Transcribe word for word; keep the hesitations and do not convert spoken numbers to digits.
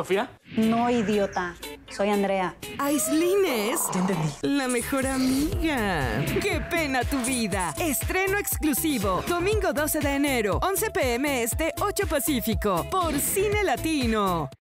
Sofía? No, idiota. Soy Andrea. Aislinn es la mejor amiga. ¡Qué pena tu vida! Estreno exclusivo. Domingo doce de enero, once p m este, ocho Pacífico. Por Cine Latino.